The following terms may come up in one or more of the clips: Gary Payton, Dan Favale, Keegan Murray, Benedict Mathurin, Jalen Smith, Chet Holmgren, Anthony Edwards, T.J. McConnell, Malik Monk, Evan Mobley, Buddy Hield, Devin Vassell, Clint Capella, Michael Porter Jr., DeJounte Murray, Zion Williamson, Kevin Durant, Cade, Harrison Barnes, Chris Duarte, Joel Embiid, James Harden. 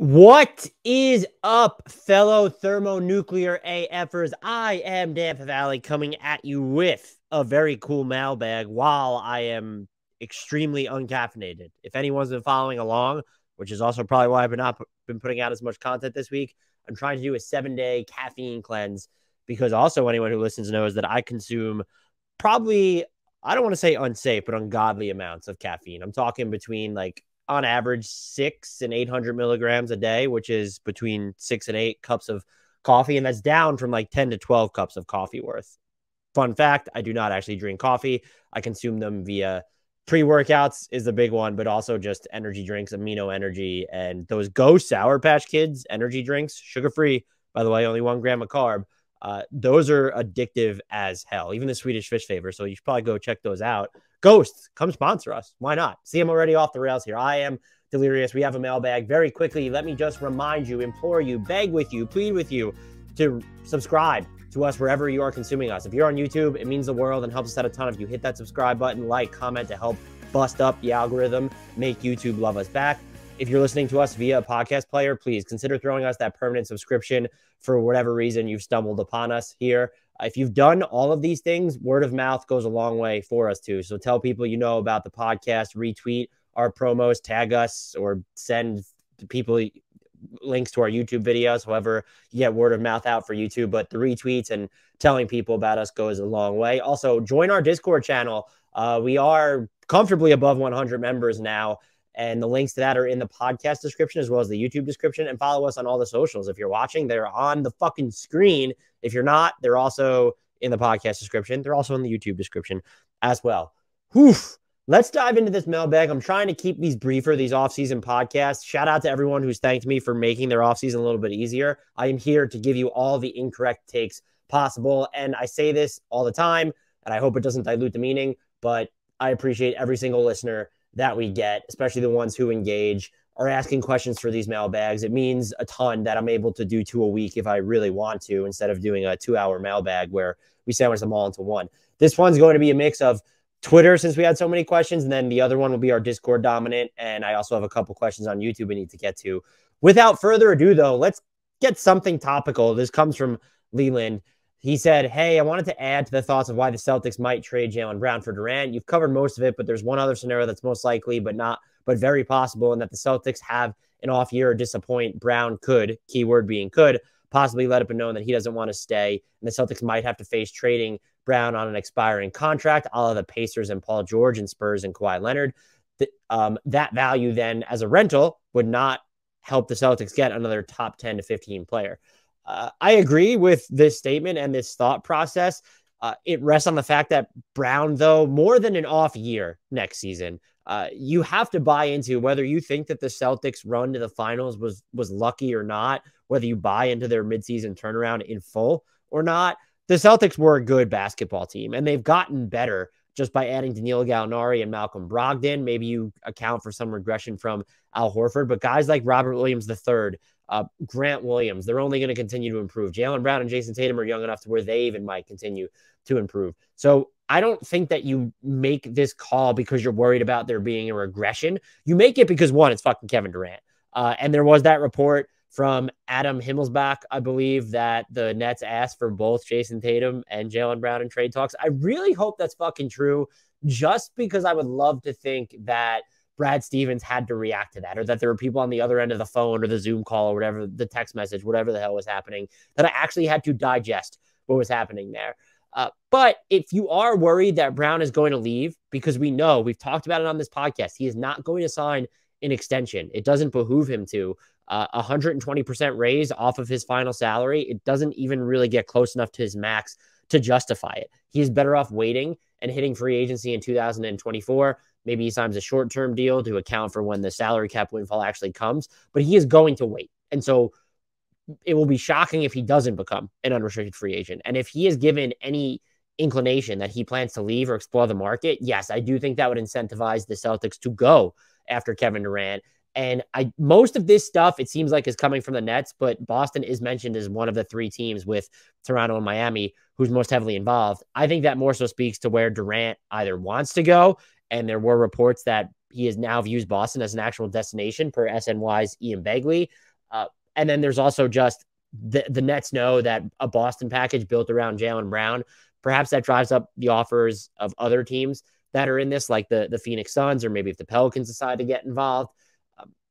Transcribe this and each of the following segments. What is up, fellow thermonuclear AFers? I am Dan Favale coming at you with a very cool mailbag while I am extremely uncaffeinated. If anyone's been following along, which is also probably why I've not been putting out as much content this week, I'm trying to do a 7-day caffeine cleanse because also anyone who listens knows that I consume probably, I don't want to say unsafe, but ungodly amounts of caffeine. I'm talking between like on average 600 and 800 milligrams a day, which is between 6 and 8 cups of coffee. And that's down from like 10 to 12 cups of coffee worth. Fun fact, I do not actually drink coffee. I consume them via pre-workouts is the big one, but also just energy drinks, amino energy, and those Go Sour Patch Kids energy drinks, sugar-free, by the way, only 1 gram of carb. Those are addictive as hell, even the Swedish Fish Flavor. So you should probably go check those out. Ghosts, come sponsor us. Why not? See, I'm already off the rails here. I am delirious. We have a mailbag. Very quickly, let me just remind you, implore you, beg with you, plead with you to subscribe to us wherever you are consuming us. If you're on YouTube, it means the world and helps us out a ton. If you hit that subscribe button, like, comment to help bust up the algorithm, make YouTube love us back. If you're listening to us via a podcast player, please consider throwing us that permanent subscription for whatever reason you've stumbled upon us here. If you've done all of these things, word of mouth goes a long way for us too. So tell people you know about the podcast, retweet our promos, tag us, or send people links to our YouTube videos. However, you get word of mouth out for YouTube, but the retweets and telling people about us goes a long way. Also, join our Discord channel. We are comfortably above 100 members now, and the links to that are in the podcast description as well as the YouTube description. And follow us on all the socials. If you're watching, they're on the fucking screen. If you're not, they're also in the podcast description. They're also in the YouTube description as well. Whew. Let's dive into this mailbag. I'm trying to keep these briefer, these off-season podcasts. Shout out to everyone who's thanked me for making their off-season a little bit easier. I am here to give you all the incorrect takes possible. And I say this all the time, and I hope it doesn't dilute the meaning, but I appreciate every single listener that we get, especially the ones who engage, are asking questions for these mailbags. It means a ton that I'm able to do 2 a week if I really want to, instead of doing a 2-hour mailbag where we sandwich them all into one. This one's going to be a mix of Twitter, since we had so many questions, and then the other one will be our Discord dominant, and I also have a couple questions on YouTube I need to get to. Without further ado, though, let's get something topical. This comes from Leland. He said, hey, I wanted to add to the thoughts of why the Celtics might trade Jaylen Brown for Durant. You've covered most of it, but there's one other scenario that's most likely, but very possible, and that the Celtics have an off year or disappoint. Brown could, keyword being could, possibly let it be known that he doesn't want to stay, and the Celtics might have to face trading Brown on an expiring contract, a la the Pacers and Paul George and Spurs and Kawhi Leonard. That value then as a rental would not help the Celtics get another top 10 to 15 player. I agree with this statement and this thought process. It rests on the fact that Brown, though, more than an off year next season, you have to buy into whether you think that the Celtics run to the finals was lucky or not, whether you buy into their midseason turnaround in full or not. The Celtics were a good basketball team, and they've gotten better just by adding Danilo Gallinari and Malcolm Brogdon. Maybe you account for some regression from Al Horford, but guys like Robert Williams III, Grant Williams, they're only going to continue to improve. Jaylen Brown and Jason Tatum are young enough to where they even might continue to improve. So I don't think that you make this call because you're worried about there being a regression. You make it because, one, it's fucking Kevin Durant. And there was that report from Adam Himmelsbach, I believe, that the Nets asked for both Jason Tatum and Jaylen Brown in trade talks. I really hope that's fucking true, just because I would love to think that Brad Stevens had to react to that, or that there were people on the other end of the phone or the Zoom call or whatever, the text message, whatever the hell was happening, that I actually had to digest what was happening there. But if you are worried that Brown is going to leave, because we know, we've talked about it on this podcast, he is not going to sign an extension. It doesn't behoove him to. 120% raise off of his final salary. It doesn't even really get close enough to his max to justify it. He's better off waiting and hitting free agency in 2024. Maybe he signs a short-term deal to account for when the salary cap windfall actually comes, but he is going to wait. And so it will be shocking if he doesn't become an unrestricted free agent. And if he is given any inclination that he plans to leave or explore the market, yes, I do think that would incentivize the Celtics to go after Kevin Durant. And most of this stuff, it seems like, is coming from the Nets, but Boston is mentioned as one of the 3 teams with Toronto and Miami who's most heavily involved. I think that more so speaks to where Durant either wants to go, and there were reports that he now views Boston as an actual destination per SNY's Ian Begley, And then there's also just the Nets know that a Boston package built around Jaylen Brown, perhaps that drives up the offers of other teams that are in this, like the Phoenix Suns, or maybe if the Pelicans decide to get involved.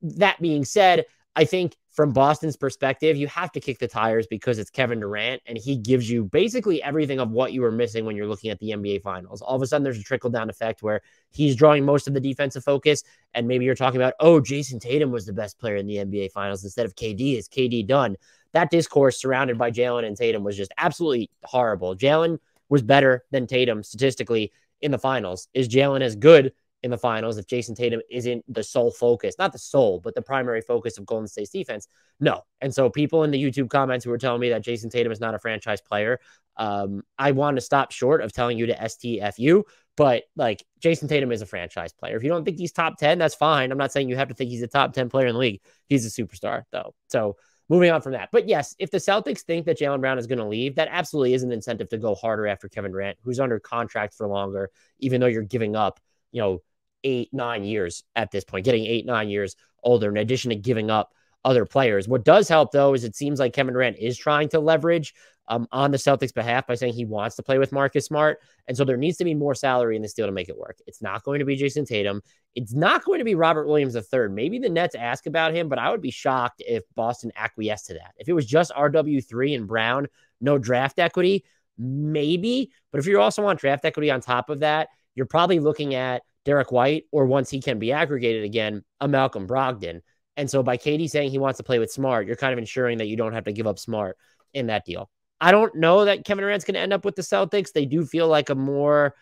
That being said, I think from Boston's perspective, you have to kick the tires because it's Kevin Durant, and he gives you basically everything of what you were missing when you're looking at the NBA Finals. All of a sudden, there's a trickle-down effect where he's drawing most of the defensive focus, and maybe you're talking about, oh, Jason Tatum was the best player in the NBA Finals instead of KD. Is KD done? That discourse surrounded by Jaylen and Tatum was just absolutely horrible. Jaylen was better than Tatum statistically in the Finals. Is Jaylen as good in the Finals if Jason Tatum isn't the sole focus, not the sole, but the primary focus of Golden State's defense? No. And so people in the YouTube comments who were telling me that Jason Tatum is not a franchise player, I want to stop short of telling you to STFU, but like Jason Tatum is a franchise player. If you don't think he's top 10, that's fine. I'm not saying you have to think he's a top 10 player in the league. He's a superstar though. So moving on from that. But yes, if the Celtics think that Jaylen Brown is going to leave, that absolutely is an incentive to go harder after Kevin Durant, who's under contract for longer, even though you're giving up, you know, 8-9 years at this point, getting 8-9 years older, in addition to giving up other players. What does help, though, is it seems like Kevin Durant is trying to leverage on the Celtics' behalf by saying he wants to play with Marcus Smart. And so there needs to be more salary in this deal to make it work. It's not going to be Jason Tatum. It's not going to be Robert Williams III. Maybe the Nets ask about him, but I would be shocked if Boston acquiesced to that. If it was just RW3 and Brown, no draft equity, maybe. But if you're also on draft equity on top of that, you're probably looking at Derek White, or once he can be aggregated again, a Malcolm Brogdon. And so by KD saying he wants to play with Smart, you're kind of ensuring that you don't have to give up Smart in that deal. I don't know that Kevin Durant's going to end up with the Celtics. They do feel like a more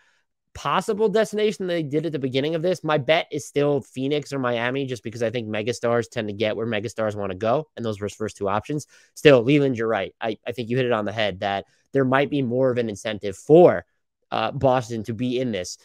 possible destination than they did at the beginning of this. My bet is still Phoenix or Miami, just because I think megastars tend to get where megastars want to go, and those were his first two options. Still, Leland, you're right. I think you hit it on the head that there might be more of an incentive for Boston to be in this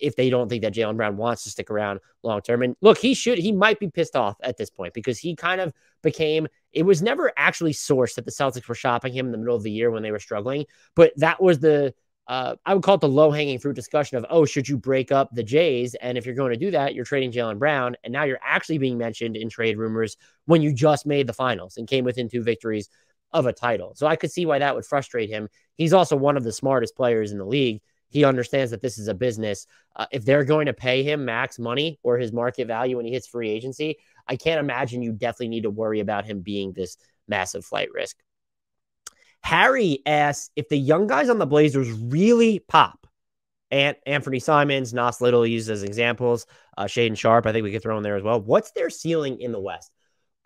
if they don't think that Jaylen Brown wants to stick around long-term. And look, he might be pissed off at this point because he kind of became, it was never actually sourced that the Celtics were shopping him in the middle of the year when they were struggling, but that was the, I would call it the low-hanging fruit discussion of, oh, should you break up the Jays? And if you're going to do that, you're trading Jaylen Brown, and now you're actually being mentioned in trade rumors when you just made the Finals and came within 2 victories of a title. So I could see why that would frustrate him. He's also one of the smartest players in the league. He understands that this is a business. If they're going to pay him max money or his market value when he hits free agency, I can't imagine you definitely need to worry about him being this massive flight risk. Harry asks, if the young guys on the Blazers really pop, Anthony Simons, Nas Little used as examples, Shaedon Sharpe, I think we could throw in there as well. What's their ceiling in the West?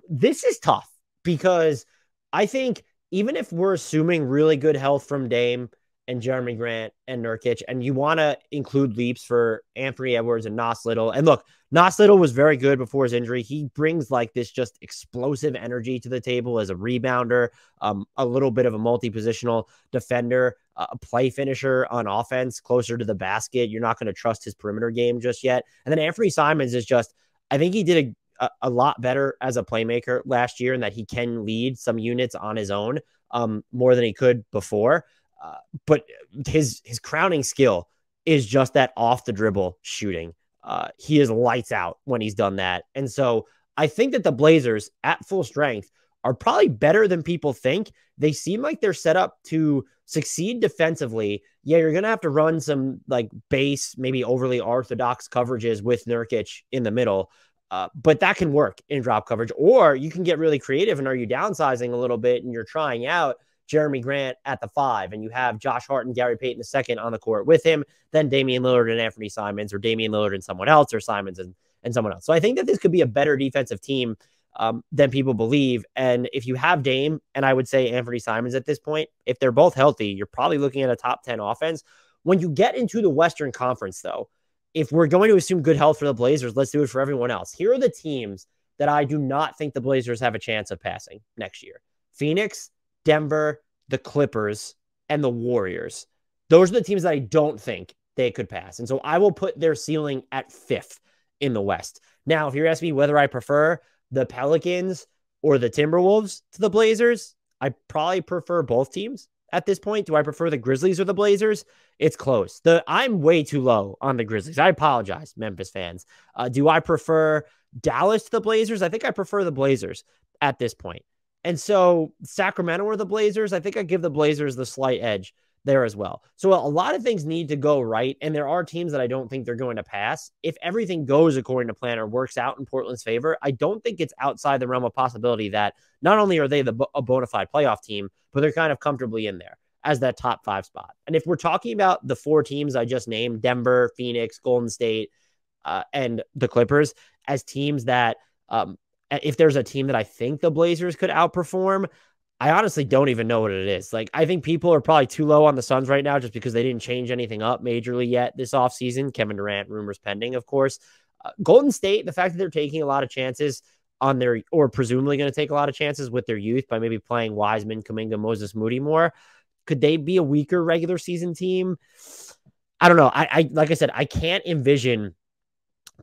This is tough because I think even if we're assuming really good health from Dame and Jeremy Grant and Nurkic, and you want to include leaps for Anthony Edwards and Nas Little. And look, Nas Little was very good before his injury. He brings like this just explosive energy to the table as a rebounder, a little bit of a multi-positional defender, a play finisher on offense, closer to the basket. You're not going to trust his perimeter game just yet. And then Anthony Simons is just, I think he did a lot better as a playmaker last year, and that he can lead some units on his own more than he could before. But his crowning skill is just that off the dribble shooting. He is lights out when he's done that. And so I think that the Blazers at full strength are probably better than people think. They seem like they're set up to succeed defensively. Yeah, you're going to have to run some like base, maybe overly orthodox coverages with Nurkic in the middle. But that can work in drop coverage, or you can get really creative. And are you downsizing a little bit and you're trying out Jeremy Grant at the 5, and you have Josh Hart and Gary Payton II on the court with him, then Damian Lillard and Anthony Simons, or Damian Lillard and someone else, or Simons and someone else. So I think that this could be a better defensive team than people believe. And if you have Dame, and I would say Anthony Simons at this point, if they're both healthy, you're probably looking at a top 10 offense. When you get into the Western Conference, though, if we're going to assume good health for the Blazers, let's do it for everyone else. Here are the teams that I do not think the Blazers have a chance of passing next year. Phoenix, Denver, the Clippers, and the Warriors. Those are the teams that I don't think they could pass. And so I will put their ceiling at 5th in the West. Now, if you're asking me whether I prefer the Pelicans or the Timberwolves to the Blazers, I probably prefer both teams at this point. Do I prefer the Grizzlies or the Blazers? It's close. I'm way too low on the Grizzlies. I apologize, Memphis fans. Do I prefer Dallas to the Blazers? I think I prefer the Blazers at this point. And so Sacramento or the Blazers, I think I give the Blazers the slight edge there as well. So a lot of things need to go right, and there are teams that I don't think they're going to pass. If everything goes according to plan or works out in Portland's favor, I don't think it's outside the realm of possibility that not only are they a bona fide playoff team, but they're kind of comfortably in there as that top five spot. And if we're talking about the four teams I just named, Denver, Phoenix, Golden State, and the Clippers, as teams that if there's a team that I think the Blazers could outperform, I honestly don't even know what it is. Like, I think people are probably too low on the Suns right now just because they didn't change anything up majorly yet this offseason. Kevin Durant, rumors pending, of course. Golden State, the fact that they're taking a lot of chances on their, or presumably going to take a lot of chances with their youth by maybe playing Wiseman, Kuminga, Moses Moody more. Could they be a weaker regular season team? I don't know. I like I said, I can't envision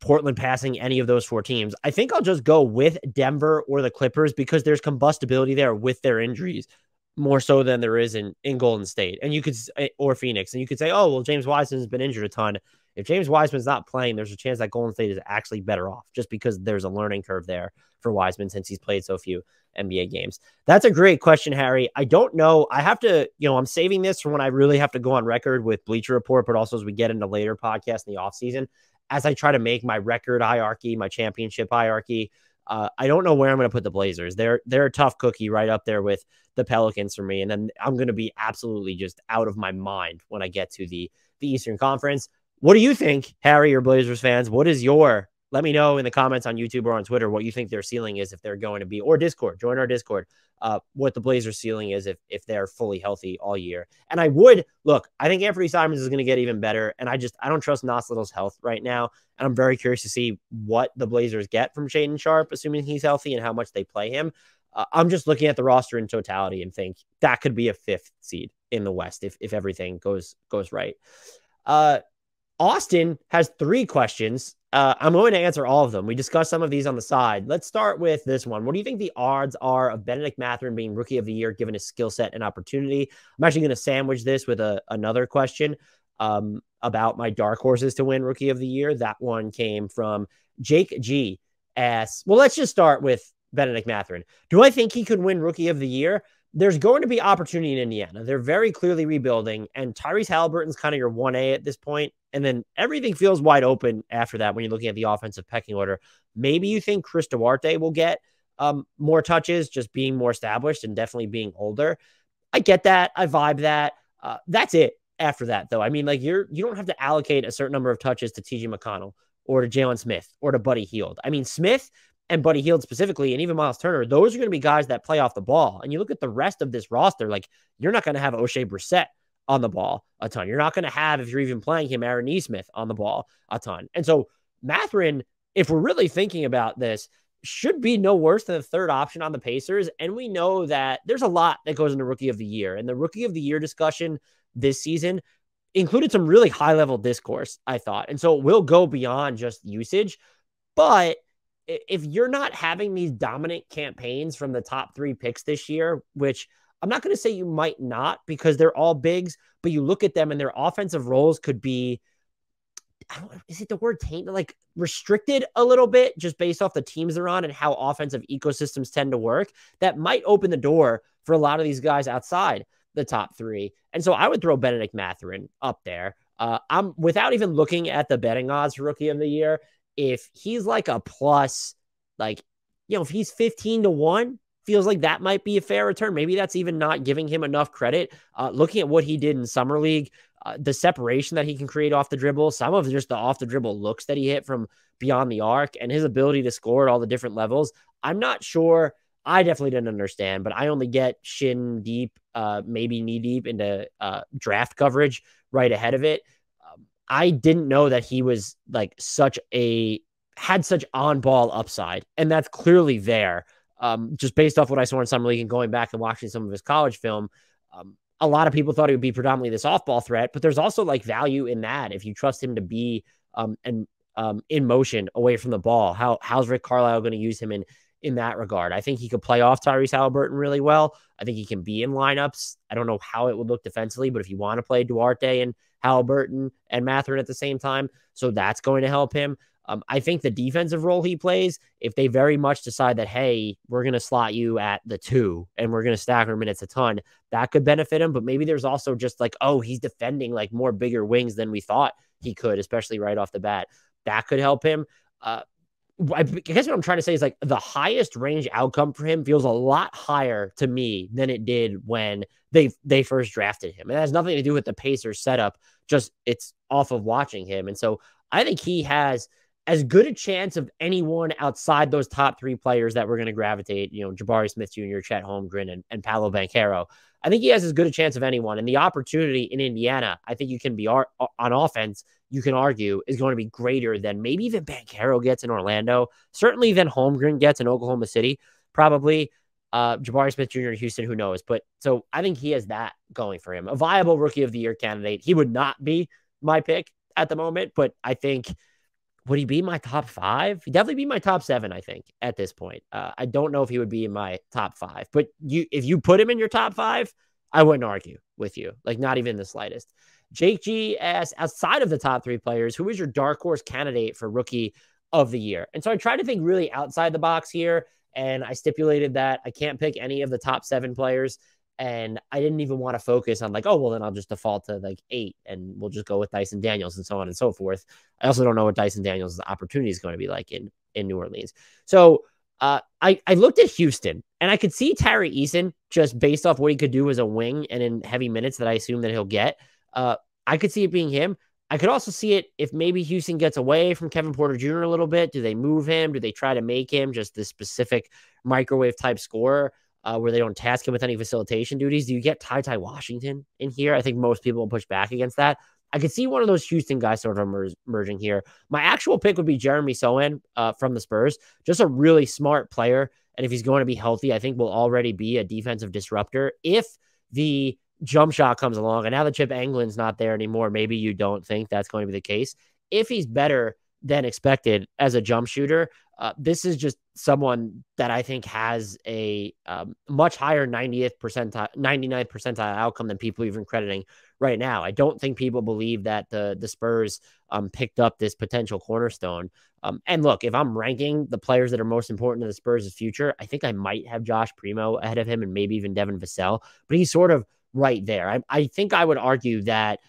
Portland passing any of those four teams. I think I'll just go with Denver or the Clippers because there's combustibility there with their injuries more so than there is in Golden State. And you could, or Phoenix, and you could say, oh, well, James Wiseman's been injured a ton. If James Wiseman's not playing, there's a chance that Golden State is actually better off just because there's a learning curve there for Wiseman since he's played so few NBA games. That's a great question, Harry. I don't know. I have to, I'm saving this for when I really have to go on record with Bleacher Report, but also as we get into later podcasts in the offseason, as I try to make my record hierarchy, my championship hierarchy. I don't know where I'm going to put the Blazers. They're a tough cookie right up there with the Pelicans for me. And then I'm going to be absolutely just out of my mind when I get to the Eastern Conference. What do you think, Harry, or Blazers fans? What is your, let me know in the comments on YouTube or on Twitter what you think their ceiling is if they're going to be, or Discord, join our Discord, what the Blazers ceiling is if they're fully healthy all year. And I would, look, I think Anthony Simons is going to get even better, and I don't trust Nas Little's health right now, and I'm very curious to see what the Blazers get from Shaedon Sharpe, assuming he's healthy, and how much they play him. I'm just looking at the roster in totality and think that could be a fifth seed in the West if everything goes right. Austin has three questions. I'm going to answer all of them. We discussed some of these on the side. Let's start with this one. What do you think the odds are of Benedict Mathurin being Rookie of the Year given his skill set and opportunity? I'm actually going to sandwich this with another question about my dark horses to win Rookie of the Year. That one came from Jake G. Well, let's just start with Benedict Mathurin. Do I think he could win Rookie of the Year? There's going to be opportunity in Indiana. They're very clearly rebuilding, and Tyrese Halliburton's kind of your 1A at this point. And then everything feels wide open after that when you're looking at the offensive pecking order. Maybe you think Chris Duarte will get more touches, just being more established and definitely being older. I get that. I vibe that. That's it after that, though. I mean, like, you don't have to allocate a certain number of touches to T.J. McConnell or to Jalen Smith or to Buddy Hield. I mean, Smith and Buddy Hield specifically, and even Myles Turner, those are going to be guys that play off the ball. And you look at the rest of this roster, like, you're not going to have O'Shea Brissett on the ball a ton. You're not going to have, if you're even playing him, Aaron Nesmith on the ball a ton. And so Mathurin, if we're really thinking about this, should be no worse than the third option on the Pacers. And we know that there's a lot that goes into Rookie of the Year. And the Rookie of the Year discussion this season included some really high-level discourse, I thought. And so it will go beyond just usage. But if you're not having these dominant campaigns from the top three picks this year, which I'm not going to say you might not because they're all bigs, but you look at them and their offensive roles could be, is it the word tainted? Like, restricted a little bit just based off the teams they're on and how offensive ecosystems tend to work. That might open the door for a lot of these guys outside the top three. And so I would throw Benedict Mathurin up there. I'm without even looking at the betting odds for Rookie of the Year. If he's like a plus, like, if he's 15-1, feels like that might be a fair return. Maybe that's even not giving him enough credit. Looking at what he did in Summer League, the separation that he can create off the dribble, some of just the off the dribble looks that he hit from beyond the arc, and his ability to score at all the different levels. I'm not sure. I definitely didn't understand, but I only get shin deep, maybe knee deep into draft coverage right ahead of it. I didn't know that he was like had such on-ball upside, and that's clearly there. Just based off what I saw in Summer League and going back and watching some of his college film, a lot of people thought he would be predominantly this off-ball threat, but there's also like value in that if you trust him to be in motion away from the ball. How's Rick Carlisle going to use him in that regard? I think he could play off Tyrese Halliburton really well. I think he can be in lineups. I don't know how it would look defensively, but if you want to play Duarte and Halliburton and Mathurin at the same time, so that's going to help him. I think the defensive role he plays, if they very much decide that, hey, we're going to slot you at the 2 and we're going to stagger minutes a ton, that could benefit him. But maybe there's also just like, oh, he's defending like more bigger wings than we thought he could, especially right off the bat. That could help him. I guess what I'm trying to say is like the highest range outcome for him feels a lot higher to me than it did when they first drafted him. And that has nothing to do with the Pacers setup, just it's off of watching him. And so I think he has as good a chance of anyone outside those top 3 players that we're going to gravitate, you know, Jabari Smith Jr., Chet Holmgren, and Paolo Banchero. I think he has as good a chance of anyone. And the opportunity in Indiana, I think you can be on offense, you can argue, is going to be greater than maybe even Banchero gets in Orlando, certainly than Holmgren gets in Oklahoma City, probably Jabari Smith Jr. in Houston, who knows. But so I think he has that going for him. A viable Rookie of the Year candidate. He would not be my pick at the moment, but I think... would he be my top 5? He'd definitely be my top 7, I think, at this point. I don't know if he would be in my top 5. But if you put him in your top 5, I wouldn't argue with you. Like, not even the slightest. Jake G asks, outside of the top 3 players, who is your dark horse candidate for Rookie of the Year? And so I tried to think really outside the box here, and I stipulated that I can't pick any of the top 7 players. And I didn't even want to focus on like, oh, well, then I'll just default to like 8 and we'll just go with Dyson Daniels and so on and so forth. I also don't know what Dyson Daniels' opportunity is going to be like in New Orleans. So I looked at Houston and I could see Tari Eason just based off what he could do as a wing and in heavy minutes that I assume that he'll get. I could see it being him. I could also see it if maybe Houston gets away from Kevin Porter Jr. a little bit. Do they move him? Do they try to make him just this specific microwave type scorer? Where they don't task him with any facilitation duties. Do you get Ty Washington in here? I think most people will push back against that. I could see one of those Houston guys sort of merging here. My actual pick would be Jeremy Sochan from the Spurs. Just a really smart player. And if he's going to be healthy, I think will already be a defensive disruptor. If the jump shot comes along, and now that Chip England's not there anymore, maybe you don't think that's going to be the case. If he's better than expected as a jump shooter, this is just someone that I think has a much higher 99th percentile outcome than people even crediting right now. I don't think people believe that the Spurs picked up this potential cornerstone. And look, if I'm ranking the players that are most important to the Spurs' future, I think I might have Josh Primo ahead of him and maybe even Devin Vassell, but he's sort of right there. I think I would argue that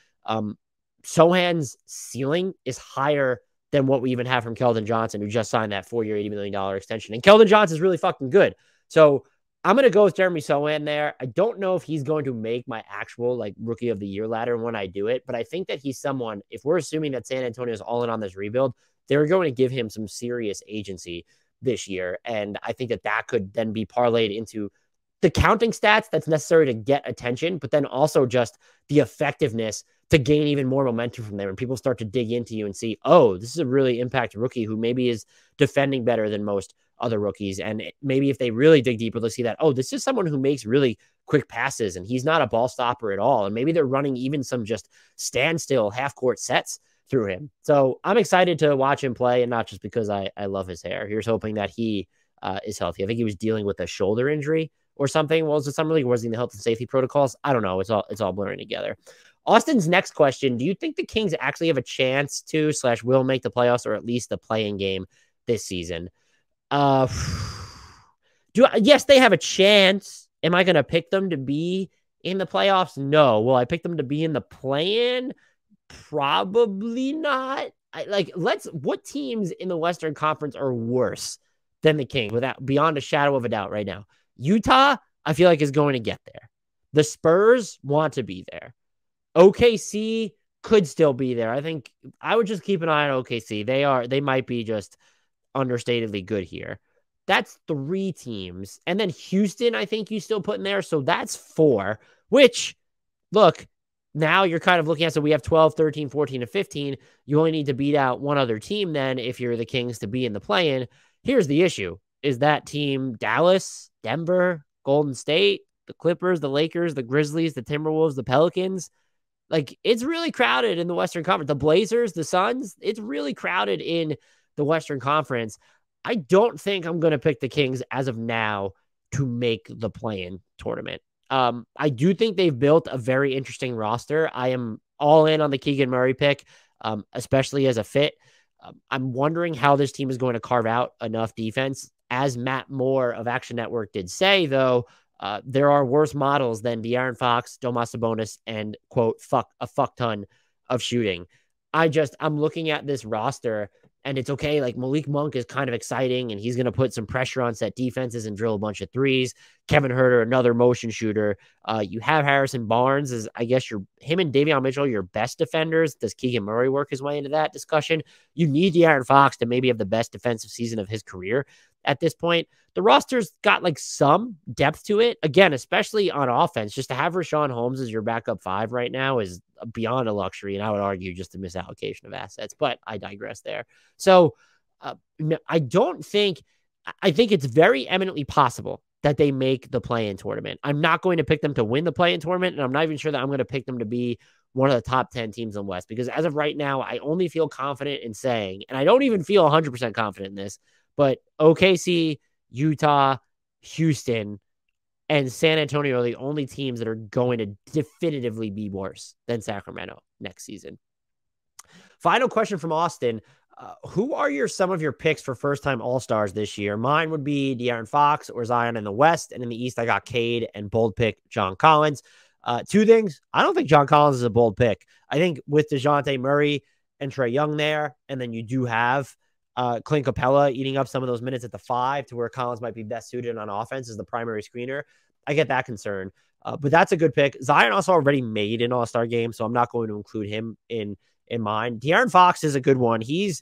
Sochan's ceiling is higher than what we even have from Keldon Johnson, who just signed that 4-year, $80 million extension. And Keldon Johnson's really fucking good. So I'm going to go with Jeremy Sochan there. I don't know if he's going to make my actual like Rookie of the Year ladder when I do it, but I think that he's someone, if we're assuming that San Antonio's all in on this rebuild, they're going to give him some serious agency this year. And I think that that could then be parlayed into the counting stats that's necessary to get attention, but then also just the effectiveness to gain even more momentum from there. And people start to dig into you and see, oh, this is a really impact rookie who maybe is defending better than most other rookies. And maybe if they really dig deeper, they'll see that, oh, this is someone who makes really quick passes and he's not a ball stopper at all. And maybe they're running even some just standstill half court sets through him. So I'm excited to watch him play, and not just because I love his hair. Here's hoping that he is healthy. I think he was dealing with a shoulder injury or something. Well, was it summer league? Was he in the health and safety protocols? I don't know. It's all blurring together. Austin's next question: do you think the Kings actually have a chance to / will make the playoffs, or at least the play-in game this season? Yes, they have a chance. Am I going to pick them to be in the playoffs? No. Will I pick them to be in the play-in? Probably not. What teams in the Western Conference are worse than the Kings beyond a shadow of a doubt right now? Utah, I feel like, is going to get there. The Spurs want to be there. OKC could still be there. I think I would just keep an eye on OKC. They might be just understatedly good here. That's 3 teams. And then Houston, I think you still put in there. So that's 4, which, look, now you're kind of looking at, so we have 12, 13, 14, and 15. You only need to beat out one other team then if you're the Kings to be in the play-in. Here's the issue. Is that team Dallas, Denver, Golden State, the Clippers, the Lakers, the Grizzlies, the Timberwolves, the Pelicans? Like, it's really crowded in the Western Conference. The Blazers, the Suns, it's really crowded in the Western Conference. I don't think I'm going to pick the Kings as of now to make the play-in tournament. I do think they've built a very interesting roster. I am all in on the Keegan Murray pick, especially as a fit. I'm wondering how this team is going to carve out enough defense. As Matt Moore of Action Network did say, though, there are worse models than De'Aaron Fox, Domas Sabonis, and, quote, a fuck ton of shooting. I'm looking at this roster, and it's okay. Like, Malik Monk is kind of exciting, and he's going to put some pressure on set defenses and drill a bunch of threes. Kevin Huerter, another motion shooter. You have Harrison Barnes as, I guess, him and Davion Mitchell, your best defenders. Does Keegan Murray work his way into that discussion? You need De'Aaron Fox to maybe have the best defensive season of his career at this point. The roster's got like some depth to it. Again, especially on offense, just to have Richaun Holmes as your backup five right now is beyond a luxury. And I would argue just a misallocation of assets, but I digress there. So I think it's very eminently possible that they make the play-in tournament. I'm not going to pick them to win the play-in tournament. And I'm not even sure that I'm going to pick them to be one of the top 10 teams in the West, because as of right now, I only feel confident in saying, and I don't even feel 100% confident in this, but OKC, Utah, Houston, and San Antonio are the only teams that are going to definitively be worse than Sacramento next season. Final question from Austin. Who are some of your picks for first-time All-Stars this year? Mine would be De'Aaron Fox or Zion in the West. And in the East, I got Cade and bold pick John Collins. Two things. I don't think John Collins is a bold pick. I think with DeJounte Murray and Trae Young there, and then you do have Clint Capella eating up some of those minutes at the five to where Collins might be best suited on offense as the primary screener. I get that concern, but that's a good pick. Zion also already made an All-Star game, so I'm not going to include him in mine. De'Aaron Fox is a good one. He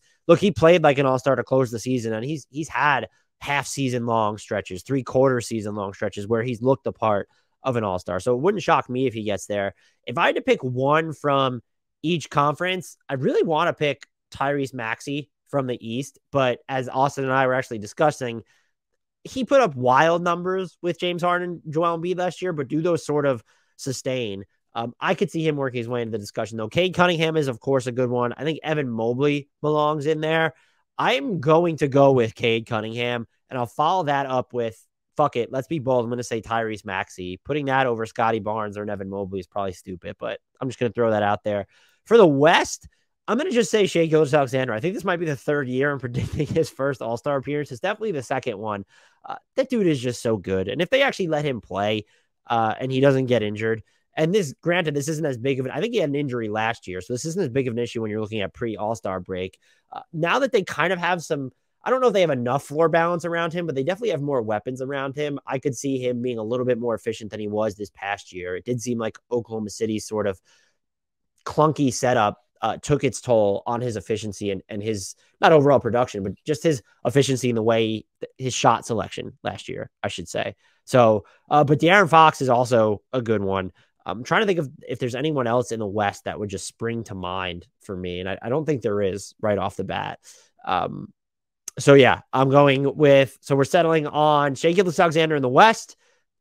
played like an All-Star to close the season, and he's had half season long stretches, three-quarter season long stretches where he's looked the part of an All-Star. So it wouldn't shock me if he gets there. If I had to pick one from each conference, I really want to pick Tyrese Maxey from the East, but as Austin and I were actually discussing, he put up wild numbers with James Harden, Joel Embiid last year, but do those sort of sustain? I could see him working his way into the discussion, though. Cade Cunningham is, of course, a good one. I think Evan Mobley belongs in there. I'm going to go with Cade Cunningham, and I'll follow that up with, fuck it, let's be bold. I'm going to say Tyrese Maxey. Putting that over Scotty Barnes or Evan Mobley is probably stupid, but I'm just going to throw that out there. For the West, I'm going to just say Shai Gilgeous-Alexander. I think this might be the third year I'm predicting his first All-Star appearance. It's definitely the second one. That dude is just so good. And if they actually let him play and he doesn't get injured, and granted, this isn't as big of an, I think he had an injury last year, so this isn't as big of an issue when you're looking at pre-All-Star break. Now that they kind of have some, I don't know if they have enough floor balance around him, but they definitely have more weapons around him. I could see him being a little bit more efficient than he was this past year. It did seem like Oklahoma City's sort of clunky setup took its toll on his efficiency and his, not overall production, but just his efficiency in the way his shot selection last year, I should say. So, but De'Aaron Fox is also a good one. I'm trying to think of if there's anyone else in the West that would just spring to mind for me. And I don't think there is right off the bat. So yeah, I'm going with, so we're settling on Shai Gilgeous-Alexander in the West,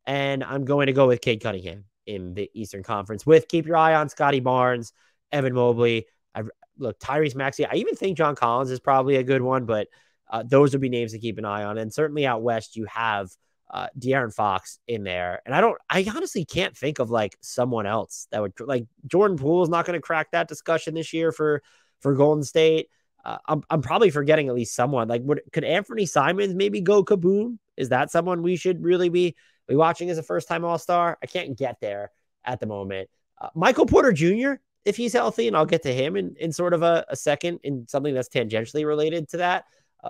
and I'm going to go with Cade Cunningham in the Eastern Conference with keep your eye on Scotty Barnes, Evan Mobley. Look, Tyrese Maxey. I even think John Collins is probably a good one, but those would be names to keep an eye on. And certainly out West, you have De'Aaron Fox in there. And I honestly can't think of like someone else that would, like Jordan Poole is not going to crack that discussion this year for Golden State. I'm probably forgetting at least someone. Like could Anthony Simons maybe go kaboom? Is that someone we should really be watching as a first-time All-Star? I can't get there at the moment. Michael Porter Jr., if he's healthy, and I'll get to him in sort of a second in something that's tangentially related to that.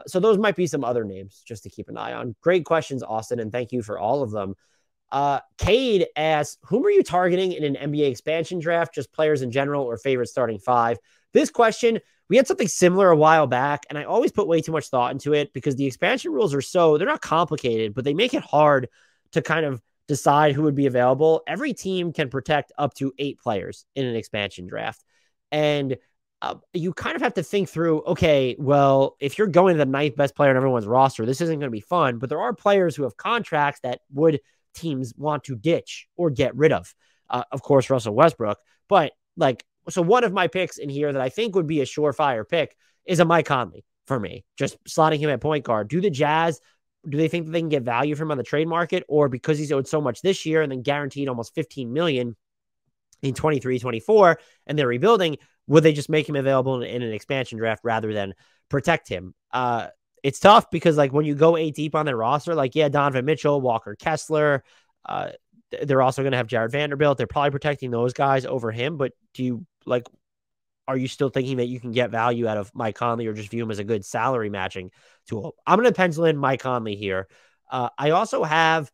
So those might be some other names just to keep an eye on. Great questions, Austin, and thank you for all of them. Cade asks, whom are you targeting in an NBA expansion draft? Just players in general or favorite starting five? This question, we had something similar a while back, and I always put way too much thought into it because the expansion rules are they're not complicated, but they make it hard to kind of decide who would be available. Every team can protect up to 8 players in an expansion draft. And you kind of have to think through, okay, well, if you're going to the 9th best player on everyone's roster, this isn't going to be fun, but there are players who have contracts that would teams want to ditch or get rid of course, Russell Westbrook. But like, so one of my picks in here that I think would be a surefire pick is a Mike Conley for me, just slotting him at point guard. Do the Jazz, do they think that they can get value from him on the trade market, or because he's owed so much this year and then guaranteed almost $15 million in 23, 24, and they're rebuilding, would they just make him available in an expansion draft rather than protect him. It's tough because, like, when you go eight deep on their roster, like, yeah, Donovan Mitchell, Walker Kessler, they're also going to have Jared Vanderbilt. They're probably protecting those guys over him. But do you, like, are you still thinking that you can get value out of Mike Conley or just view him as a good salary matching tool? I'm going to pencil in Mike Conley here. I also have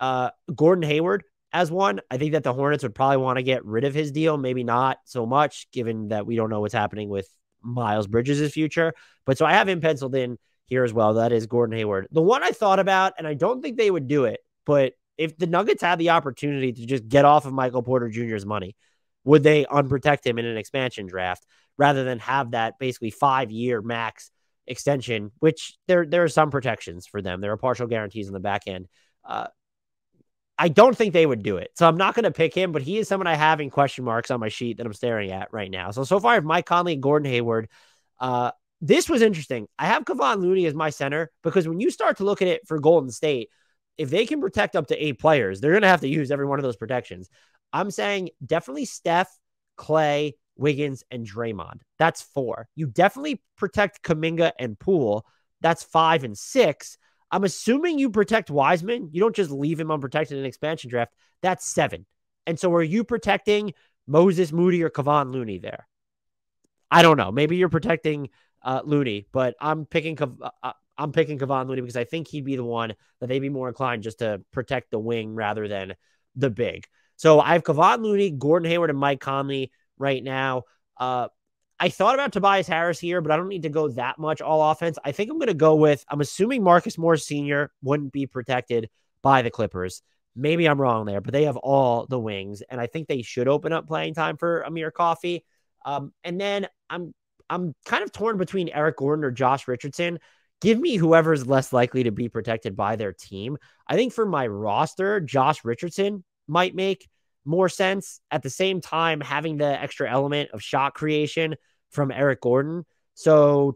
Gordon Hayward as one. I think that the Hornets would probably want to get rid of his deal. Maybe not so much, given that we don't know what's happening with Miles Bridges' future. But so I have him penciled in here as well. That is Gordon Hayward. The one I thought about, and I don't think they would do it, but if the Nuggets had the opportunity to just get off of Michael Porter Jr.'s money, would they unprotect him in an expansion draft rather than have that basically 5-year max extension, which there are some protections for them. There are partial guarantees on the back end. I don't think they would do it. So I'm not going to pick him, but he is someone I have in question marks on my sheet that I'm staring at right now. So far, I have Mike Conley and Gordon Hayward. This was interesting. I have Kevon Looney as my center because when you start to look at it for Golden State, if they can protect up to 8 players, they're going to have to use every one of those protections. I'm saying definitely Steph, Clay, Wiggins, and Draymond. That's 4. You definitely protect Kuminga and Poole. That's 5 and 6. I'm assuming you protect Wiseman. You don't just leave him unprotected in an expansion draft. That's 7. And so are you protecting Moses Moody or Kevon Looney there? I don't know. Maybe you're protecting Looney, but I'm picking Kevon Looney because I think he'd be the one that they'd be more inclined just to protect the wing rather than the big. So I have Kevon Looney, Gordon Hayward, and Mike Conley right now. I thought about Tobias Harris here, but I don't need to go that much all offense. I think I'm going to go with, I'm assuming Marcus Morris Sr. wouldn't be protected by the Clippers. Maybe I'm wrong there, but they have all the wings, and I think they should open up playing time for Amir Coffey. And then I'm kind of torn between Eric Gordon or Josh Richardson. Give me whoever's less likely to be protected by their team. I think for my roster, Josh Richardson might make more sense. At the same time, having the extra element of shot creation from Eric Gordon. So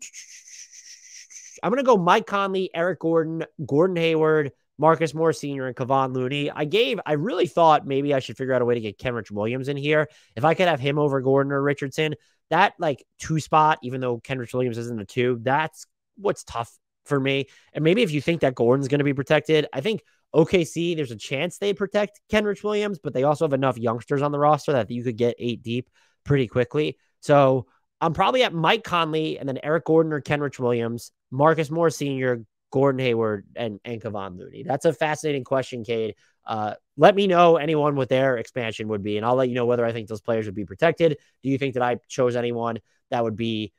I'm going to go Mike Conley, Eric Gordon, Gordon Hayward, Marcus Moore Sr., and Kevon Looney. I really thought maybe I should figure out a way to get Kenrich Williams in here. If I could have him over Gordon or Richardson, that like 2 spot, even though Kenrich Williams isn't a 2, that's what's tough for me. And maybe if you think that Gordon's going to be protected, I think OKC, there's a chance they protect Kenrich Williams, but they also have enough youngsters on the roster that you could get 8 deep pretty quickly. So I'm probably at Mike Conley and then Eric Gordon or Kenrich Williams, Marcus Moore Sr., Gordon Hayward, and Kevon Looney. That's a fascinating question, Cade. Let me know anyone with their expansion would be, and I'll let you know whether I think those players would be protected. Do you think that I chose anyone that would be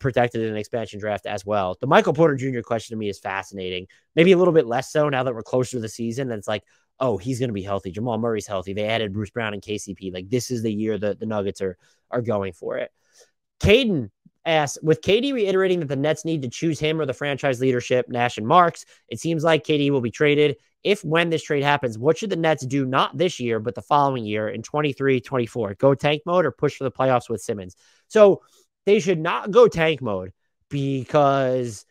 protected in an expansion draft as well? The Michael Porter Jr. question to me is fascinating. Maybe a little bit less so now that we're closer to the season. And it's like, oh, he's going to be healthy. Jamal Murray's healthy. They added Bruce Brown and KCP. Like, this is the year that the Nuggets are going for it. Caden asks, with KD reiterating that the Nets need to choose him or the franchise leadership, Nash and Marks, it seems like KD will be traded. If when this trade happens, what should the Nets do not this year, but the following year in 23-24? Go tank mode or push for the playoffs with Simmons? So they should not go tank mode because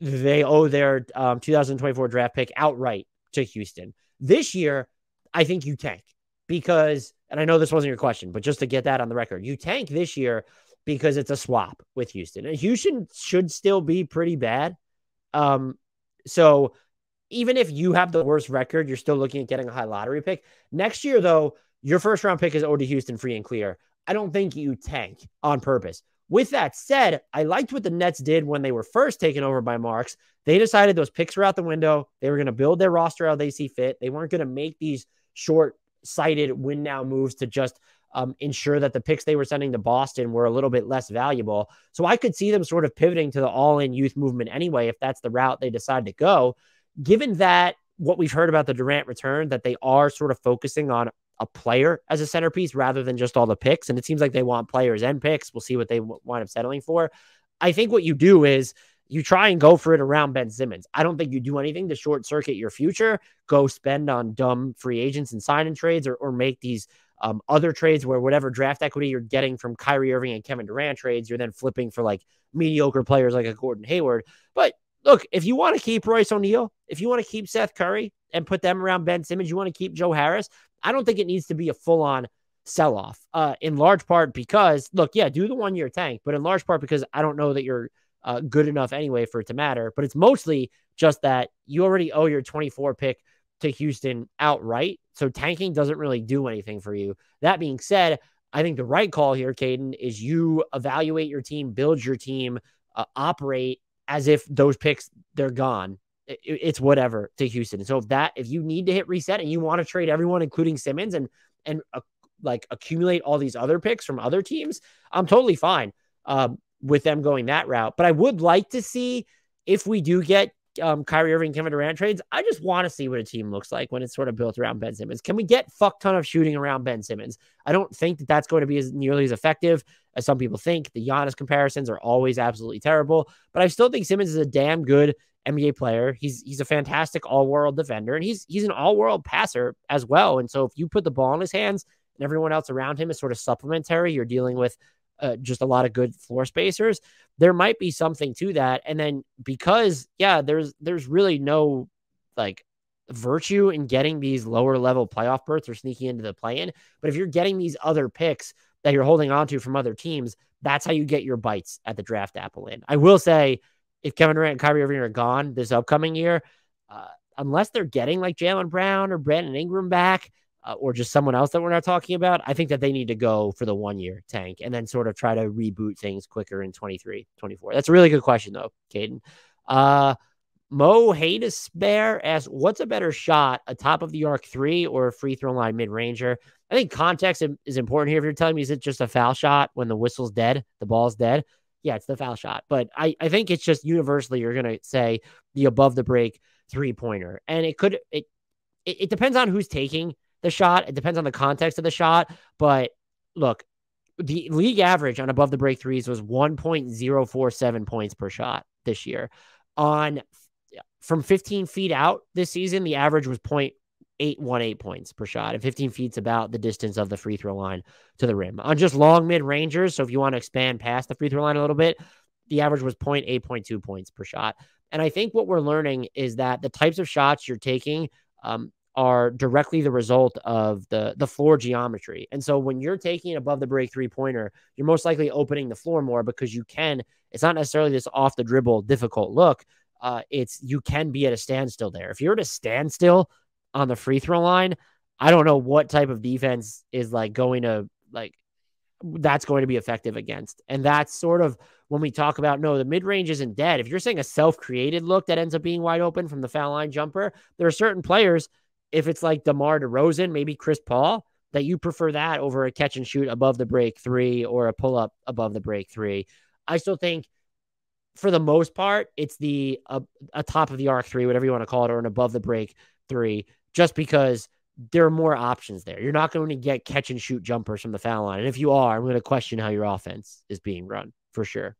they owe their 2024 draft pick outright to Houston. This year, I think you tank because, and I know this wasn't your question, but just to get that on the record, you tank this year because it's a swap with Houston. And Houston should still be pretty bad. So even if you have the worst record, you're still looking at getting a high lottery pick. Next year, though, your first-round pick is owed to Houston free and clear. I don't think you tank on purpose. With that said, I liked what the Nets did when they were first taken over by Marks. They decided those picks were out the window. They were going to build their roster how they see fit. They weren't going to make these short-sighted win-now moves to just ensure that the picks they were sending to Boston were a little bit less valuable. So I could see them sort of pivoting to the all-in youth movement anyway, if that's the route they decide to go. Given that what we've heard about the Durant return, that they are sort of focusing on a player as a centerpiece rather than just all the picks. And it seems like they want players and picks. We'll see what they wind up settling for. I think what you do is you try and go for it around Ben Simmons. I don't think you do anything to short circuit your future, go spend on dumb free agents and sign in trades or make these other trades where whatever draft equity you're getting from Kyrie Irving and Kevin Durant trades, you're then flipping for like mediocre players like a Gordon Hayward. But look, if you want to keep Royce O'Neal, if you want to keep Seth Curry and put them around Ben Simmons, you want to keep Joe Harris, I don't think it needs to be a full-on sell-off in large part because, look, yeah, do the one-year tank, but in large part because I don't know that you're good enough anyway for it to matter. But it's mostly just that you already owe your 24 pick to Houston outright. So tanking doesn't really do anything for you. That being said, I think the right call here, Caden, is you evaluate your team, build your team, operate as if those picks, they're gone. It's whatever to Houston. And so if you need to hit reset and you want to trade everyone, including Simmons, and like accumulate all these other picks from other teams, I'm totally fine with them going that route. But I would like to see, if we do get Kyrie Irving, Kevin Durant trades, I just want to see what a team looks like when it's sort of built around Ben Simmons. Can we get fuck ton of shooting around Ben Simmons? I don't think that that's going to be as nearly as effective as some people think. The Giannis comparisons are always absolutely terrible, but I still think Simmons is a damn good NBA player. He's a fantastic all-world defender, and he's an all-world passer as well. And so if you put the ball in his hands and everyone else around him is sort of supplementary, you're dealing with just a lot of good floor spacers. There might be something to that. And then because, yeah, there's really no like virtue in getting these lower level playoff berths or sneaking into the play-in. But if you're getting these other picks that you're holding on to from other teams, that's how you get your bites at the draft apple in. I will say, if Kevin Durant and Kyrie Irving are gone this upcoming year, unless they're getting like Jaylen Brown or Brandon Ingram back, or just someone else that we're not talking about, I think that they need to go for the one-year tank and then sort of try to reboot things quicker in 23, 24. That's a really good question, though, Caden. Mo Hadespare asks, what's a better shot, a top-of-the-arc three or a free-throw line mid-ranger? I think context is important here. If you're telling me, is it just a foul shot when the whistle's dead, the ball's dead? Yeah, it's the foul shot. But I think it's just universally you're going to say the above-the-break three-pointer. And it depends on who's taking the shot. It depends on the context of the shot. But look, the league average on above the break threes was 1.047 points per shot this year. From 15 feet out this season, the average was 0.818 points per shot. And 15 feet's about the distance of the free throw line to the rim. On just long mid-rangers, so if you want to expand past the free throw line a little bit, the average was 0.8.2 points per shot. And I think what we're learning is that the types of shots you're taking are directly the result of the floor geometry. And so when you're taking an above the break three-pointer, you're most likely opening the floor more because you can. It's not necessarily this off the dribble difficult look. You can be at a standstill there. If you're at a standstill on the free throw line, I don't know what type of defense is like going to like that's going to be effective against. And that's sort of when we talk about, no, the mid-range isn't dead. If you're saying a self-created look that ends up being wide open from the foul line jumper, there are certain players, if it's like DeMar DeRozan, maybe Chris Paul, that you prefer that over a catch and shoot above the break three or a pull up above the break three. I still think for the most part, it's a top of the arc three, whatever you want to call it, or an above the break three, just because there are more options there. You're not going to get catch and shoot jumpers from the foul line. And if you are, I'm going to question how your offense is being run for sure.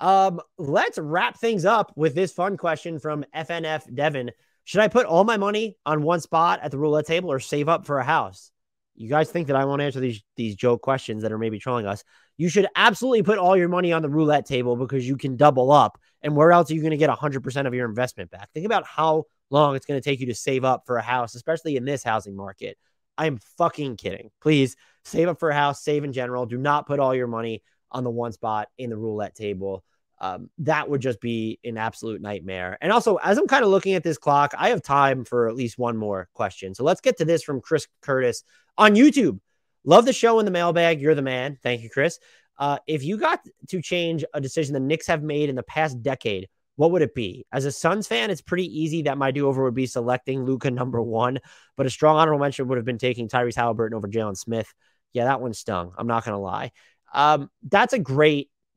Let's wrap things up with this fun question from FNF Devin. Should I put all my money on one spot at the roulette table or save up for a house? You guys think that I won't answer these joke questions that are maybe trolling us. You should absolutely put all your money on the roulette table because you can double up. And where else are you going to get 100% of your investment back? Think about how long it's going to take you to save up for a house, especially in this housing market. I'm fucking kidding. Please save up for a house, save in general. Do not put all your money on the one spot in the roulette table. That would just be an absolute nightmare. And also, as I'm kind of looking at this clock, I have time for at least one more question. So let's get to this from Chris Curtis on YouTube. Love the show in the mailbag. You're the man. Thank you, Chris. If you got to change a decision the Knicks have made in the past decade, what would it be? As a Suns fan, it's pretty easy that my do-over would be selecting Luka #1, but a strong honorable mention would have been taking Tyrese Halliburton over Jalen Smith. Yeah, that one stung. I'm not going to lie.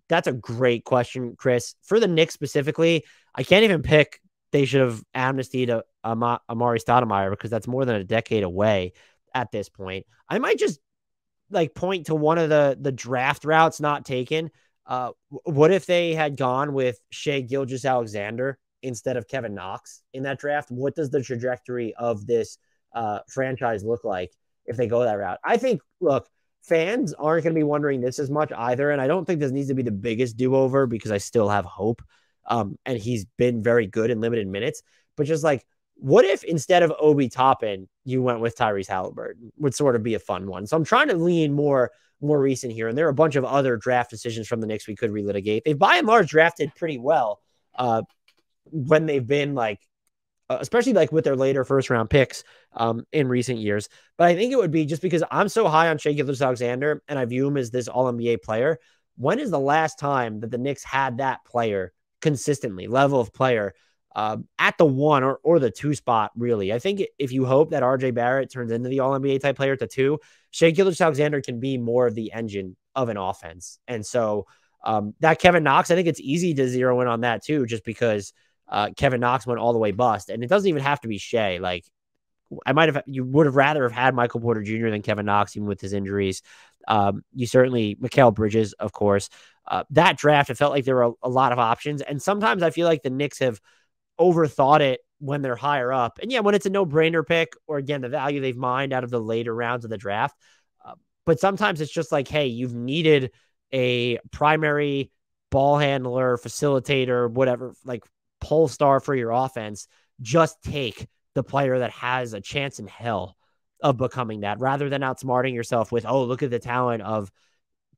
That's a great question, Chris. For the Knicks specifically, I can't even pick. They should have amnestied Amari Stoudemire because that's more than a decade away at this point. I might just like point to one of the draft routes not taken. What if they had gone with Shai Gilgeous-Alexander instead of Kevin Knox in that draft? What does the trajectory of this franchise look like if they go that route? I think, look, fans aren't going to be wondering this as much either. And I don't think this needs to be the biggest do-over because I still have hope. And he's been very good in limited minutes. But just like, What if instead of Obi Toppin, you went with Tyrese Halliburton? Would sort of be a fun one. So I'm trying to lean more recent here. And there are a bunch of other draft decisions from the Knicks we could relitigate. They've by and large drafted pretty well when they've been like, especially like with their later first round picks in recent years. But I think it would be just because I'm so high on Shai Gilgeous-Alexander and I view him as this all NBA player. When is the last time that the Knicks had that player consistently, level of player at the one or the two spot, really? I think if you hope that RJ Barrett turns into the all-NBA type player at the two, Shai Gilgeous-Alexander can be more of the engine of an offense. And so that Kevin Knox, I think it's easy to zero in on that too, just because Kevin Knox went all the way bust, and it doesn't even have to be Shai. Like you would have rather have had Michael Porter Jr. than Kevin Knox, even with his injuries. You certainly, Mikal Bridges, of course, that draft, it felt like there were a lot of options. And sometimes I feel like the Knicks have overthought it when they're higher up. And yeah, when it's a no brainer pick, or again, the value they've mined out of the later rounds of the draft. But sometimes it's just like, hey, you've needed a primary ball handler, facilitator, whatever, like pole star for your offense. Just take the player that has a chance in hell of becoming that, rather than outsmarting yourself with, oh, look at the talent of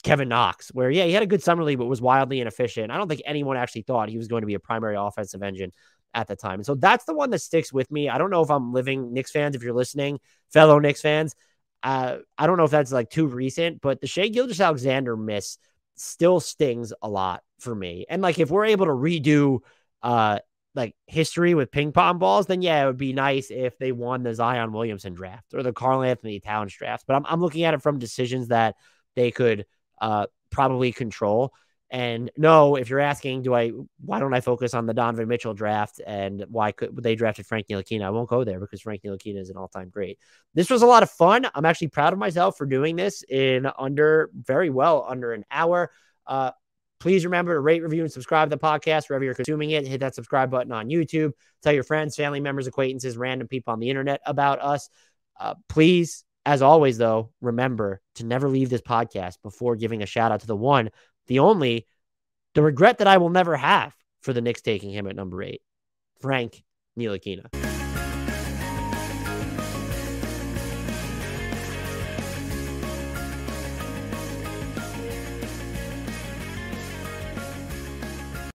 Kevin Knox, where, yeah, he had a good summer league, but was wildly inefficient. I don't think anyone actually thought he was going to be a primary offensive engine at the time. And so that's the one that sticks with me. I don't know if I'm living Knicks fans, if you're listening, fellow Knicks fans. I don't know if that's like too recent, but the Shai Gilgeous-Alexander miss still stings a lot for me. And like, if we're able to redo like history with ping pong balls, then yeah, it would be nice if they won the Zion Williamson draft or the Karl Anthony Towns draft. But I'm looking at it from decisions that they could probably control. And no, if you're asking, why don't I focus on the Donovan Mitchell draft and why could they drafted Frank Ntilikina? I won't go there because Frank Ntilikina is an all-time great. This was a lot of fun. I'm actually proud of myself for doing this in very well under an hour. Please remember to rate, review, and subscribe to the podcast wherever you're consuming it. Hit that subscribe button on YouTube. Tell your friends, family members, acquaintances, random people on the internet about us. Please, as always, though, remember to never leave this podcast before giving a shout out to the one, the only, the regret that I will never have for the Knicks taking him at number 8, Frank Ntilikina.